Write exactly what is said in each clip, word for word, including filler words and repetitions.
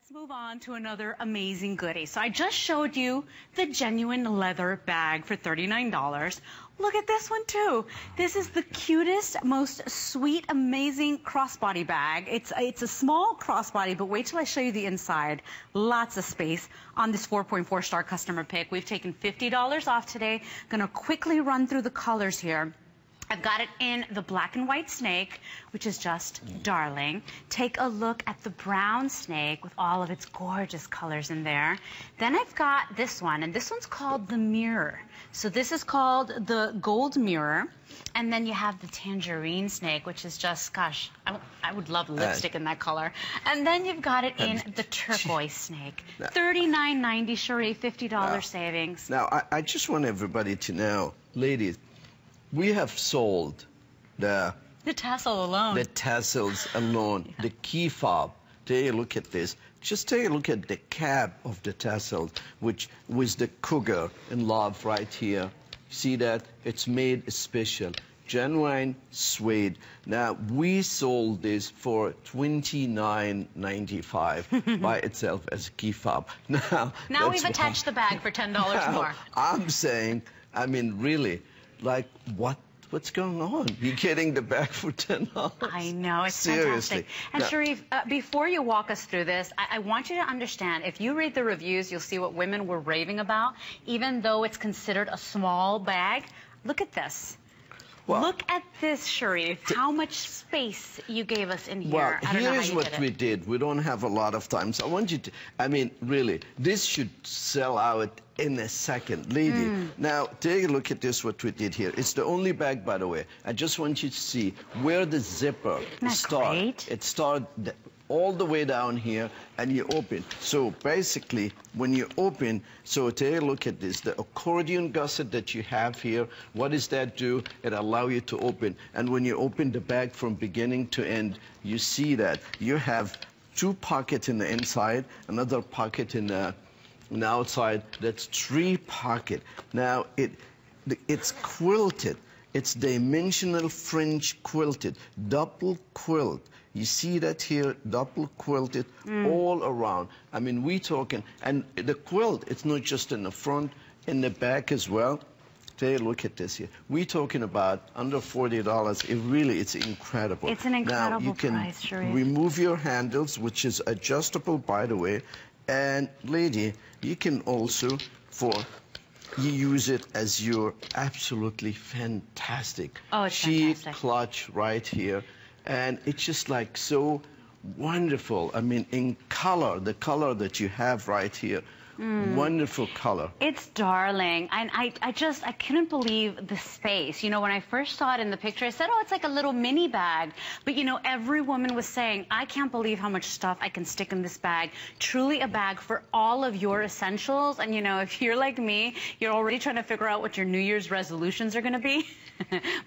Let's move on to another amazing goodie. So I just showed you the genuine leather bag for thirty-nine dollars. Look at this one too. This is the cutest, most sweet, amazing crossbody bag. It's, it's a small crossbody, but wait till I show you the inside. Lots of space on this four point four star customer pick. We've taken fifty dollars off today. Gonna quickly run through the colors here. I've got it in the black and white snake, which is just darling. Take a look at the brown snake with all of its gorgeous colors in there. Then I've got this one, and this one's called the mirror. So this is called the gold mirror. And then you have the tangerine snake, which is just, gosh, I, I would love lipstick uh, in that color. And then you've got it in um, the turquoise snake. Now, thirty-nine ninety, Sharif, fifty dollars now, savings. Now, I, I just want everybody to know, ladies, we have sold the... The tassel alone. The tassels alone, yeah. The key fob. Take a look at this. Just take a look at the cap of the tassel, which was the cougar in love right here. See that? It's made special. Genuine suede. Now, we sold this for twenty-nine ninety-five by itself as a key fob. Now, now we've attached the bag for ten dollars now, more. I'm saying, I mean, really... Like, what? What's going on? You're getting the bag for ten dollars. I know, it's seriously fantastic. And no. Sharif, uh, before you walk us through this, I, I want you to understand, if you read the reviews, you'll see what women were raving about. Even though it's considered a small bag, look at this. Well, look at this, Sharif, how much space you gave us in here. Well, here's what we did. We don't have a lot of time. So I want you to, I mean, really, this should sell out in a second. Lady, mm. now, take a look at this, what we did here. It's the only bag, by the way. I just want you to see where the zipper starts. It starts all the way down here, and you open. So basically, when you open, so take a look at this, the accordion gusset that you have here, what does that do? It allows you to open. And when you open the bag from beginning to end, you see that you have two pockets in the inside, another pocket in the, in the outside, that's three pocket. Now, it it's quilted. It's dimensional fringe quilted, double quilt. You see that here, double quilted mm. all around. I mean, we talking, and the quilt, it's not just in the front, in the back as well. Take a look at this here. We talking about under forty dollars. It really, it's incredible. It's an incredible price, Now, you can price, Sharif. remove your handles, which is adjustable, by the way. And lady, you can also, for... You use it as your absolutely fantastic oh, it's sheet fantastic. clutch right here. And it's just like so wonderful. I mean, in color, the color that you have right here. Mm. Wonderful color. It's darling. And I, I just, I couldn't believe the space. You know, when I first saw it in the picture, I said, oh, it's like a little mini bag. But, you know, every woman was saying, I can't believe how much stuff I can stick in this bag. Truly a bag for all of your essentials. And, you know, if you're like me, you're already trying to figure out what your New Year's resolutions are going to be.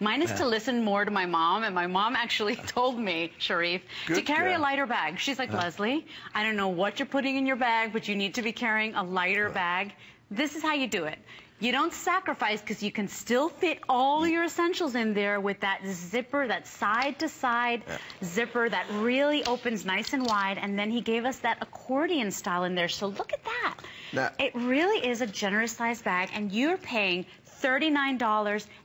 Mine is yeah. to listen more to my mom. And my mom actually told me, Sharif, Good to carry girl. a lighter bag. She's like, Leslie, I don't know what you're putting in your bag, but you need to be carrying a lighter bag. This is how you do it. You don't sacrifice because you can still fit all your essentials in there with that zipper, that side-to-side yeah. zipper that really opens nice and wide. And then he gave us that accordion style in there. So look at that. Now, it really is a generous size bag, and you're paying thirty-nine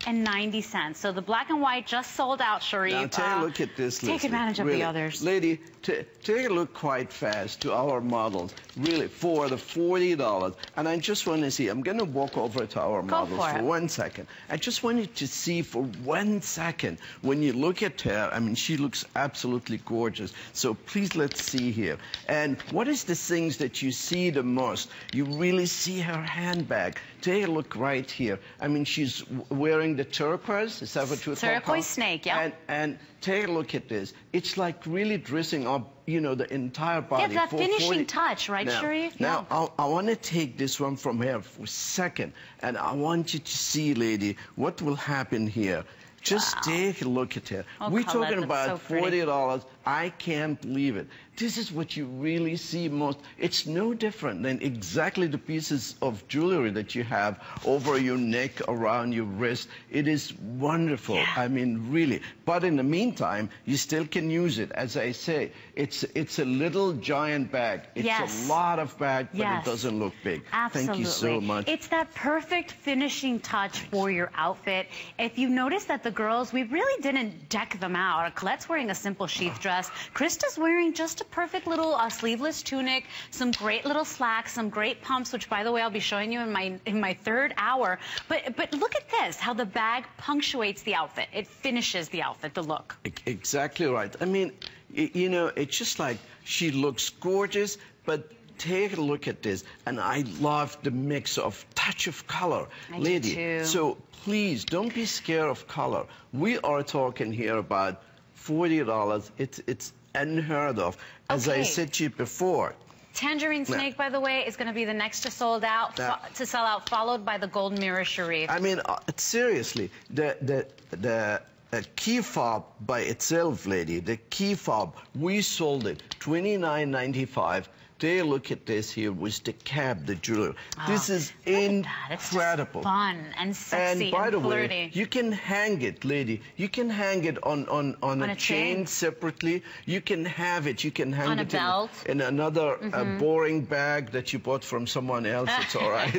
ninety. So the black and white just sold out, Sharif. Now take a look at this, Leslie. Take advantage of really. the others. Lady, t take a look quite fast to our models, really, for the forty dollars. And I just want to see, I'm going to walk over to our Go models for, for one second. I just wanted to see for one second, when you look at her, I mean, she looks absolutely gorgeous. So please, let's see here. And what is the things that you see the most? You really see her handbag. Take a look right here. I mean, she's wearing the turquoise. Is that what you're talking about? Turquoise snake, yeah. And, and take a look at this. It's like really dressing up, you know, the entire body. Yeah, that finishing touch, right, Sharif? Now, yeah. I, I want to take this one from here for a second. And I want you to see, lady, what will happen here. Just wow. take a look at her. Oh, We're Colette, talking about so forty dollars. I can't believe it. This is what you really see most. It's no different than exactly the pieces of jewelry that you have over your neck, around your wrist. It is wonderful. Yeah. I mean, really. But in the meantime, you still can use it. As I say, it's it's a little giant bag. It's yes. a lot of bag, but yes. it doesn't look big. Absolutely. Thank you so much. It's that perfect finishing touch for your outfit. If you notice that the girls, we really didn't deck them out. Colette's wearing a simple sheath dress. Krista's wearing just a perfect little uh, sleeveless tunic, some great little slacks, some great pumps, which by the way I'll be showing you in my in my third hour. But but look at this, how the bag punctuates the outfit. It finishes the outfit, the look. Exactly right. I mean, you know, it's just like she looks gorgeous, but take a look at this, and I love the mix of touch of color, I lady. Do too. So please don't be scared of color. We are talking here about forty dollars. It's it's unheard of. As okay. I said to you before. Tangerine Snake, yeah. by the way, is going to be the next to sold out uh, to sell out, followed by the Gold Mirror, Sharif. I mean, uh, seriously, the the the. A key fob by itself, lady, the key fob, we sold it twenty-nine ninety-five. Take a look at this here with the cap, the jewelry. Oh, this is incredible. It's fun and sexy and, by and the flirty. Way, you can hang it, lady. You can hang it on, on, on, on a, a chain, chain separately. You can have it. You can hang on it a belt. In, in another mm -hmm. uh, boring bag that you bought from someone else. It's all right.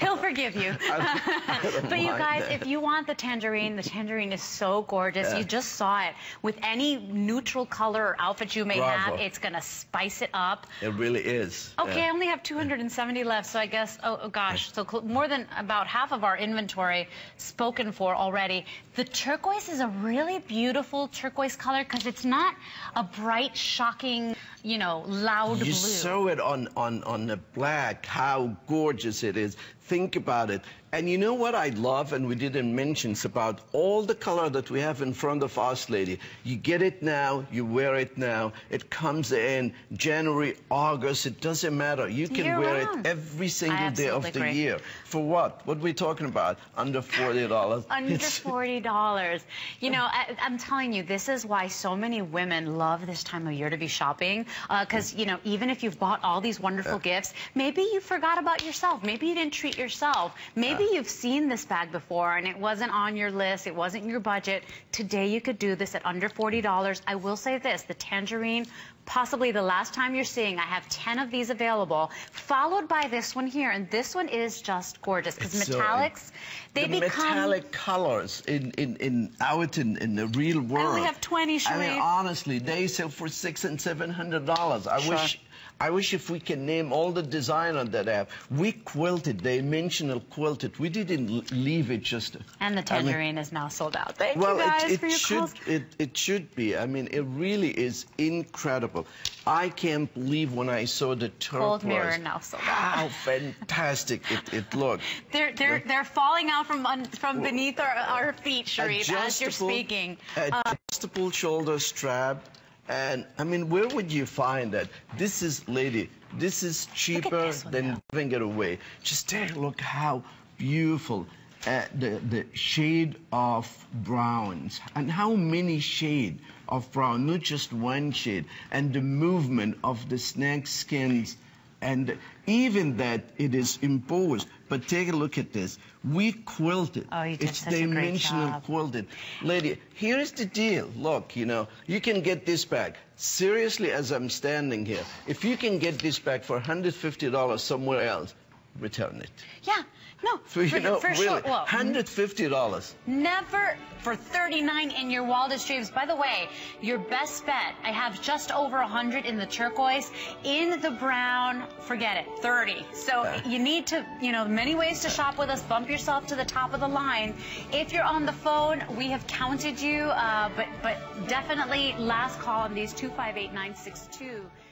He'll forgive you. I, I but you guys, that. If you want the tangerine, the tangerine is so gorgeous. Yeah. You just saw it. With any neutral color or outfit you may Bravo. have, it's going to spice it up. It really is. Okay, yeah. I only have two hundred seventy left, so I guess, oh, oh gosh, so more than about half of our inventory spoken for already. The turquoise is a really beautiful turquoise color because it's not a bright, shocking, you know, loud you blue. You saw it on, on, on the black, how gorgeous it is. Think about it. And you know what I love, and we didn't mention, it's about all the color that we have in front of us, lady. You get it now, you wear it now. It comes in January, August, it doesn't matter. You can Year wear round. it every single day of the agree. year. For what? What are we talking about? Under forty dollars. Under forty dollars. You know, I, I'm telling you, this is why so many women love this time of year to be shopping. Because, uh, you know, even if you've bought all these wonderful yeah. gifts, maybe you forgot about yourself. Maybe you didn't treat yourself. Maybe yeah. you've seen this bag before and it wasn't on your list, it wasn't your budget. Today you could do this at under forty dollars. I will say this, the tangerine, possibly the last time you're seeing, I have ten of these available, followed by this one here, and this one is just gorgeous because metallics, so, they the become metallic colors in in in out in in the real world. And we have twenty, Sharif. I mean, honestly, they sell for six and seven hundred dollars. I sure. wish. I wish if we can name all the designers that have. We quilted, dimensional quilted. We didn't leave it just. And the tangerine I mean, is now sold out. Thank well, you guys it, it for your should, calls. It, it should be. I mean, it really is incredible. I can't believe when I saw the turquoise. Gold Mirror now sold out. How fantastic it, it looked. They're they're they're falling out from from beneath our, our feet, Sharif, as you're speaking. Adjustable uh, shoulder strap. And, I mean, where would you find that? This is, lady, this is cheaper this one, than yeah. giving it away. Just take a look how beautiful uh, the, the shade of browns and how many shade of brown, not just one shade, and the movement of the snake skins. And even that it is imposed. But take a look at this. We quilted. Oh, you did it's such dimensional a great job. Quilted. Lady, here's the deal. Look, you know, you can get this bag. Seriously, as I'm standing here, if you can get this bag for one hundred fifty dollars somewhere else, return it. Yeah. No, for, you for, know, for really, sure. Well, one hundred fifty dollars. Never for thirty-nine dollars in your wildest dreams. By the way, your best bet, I have just over one hundred in the turquoise. In the brown, forget it, thirty. So uh, you need to, you know, many ways to shop with us. Bump yourself to the top of the line. If you're on the phone, we have counted you, uh, but, but definitely last call on these two five eight nine six two.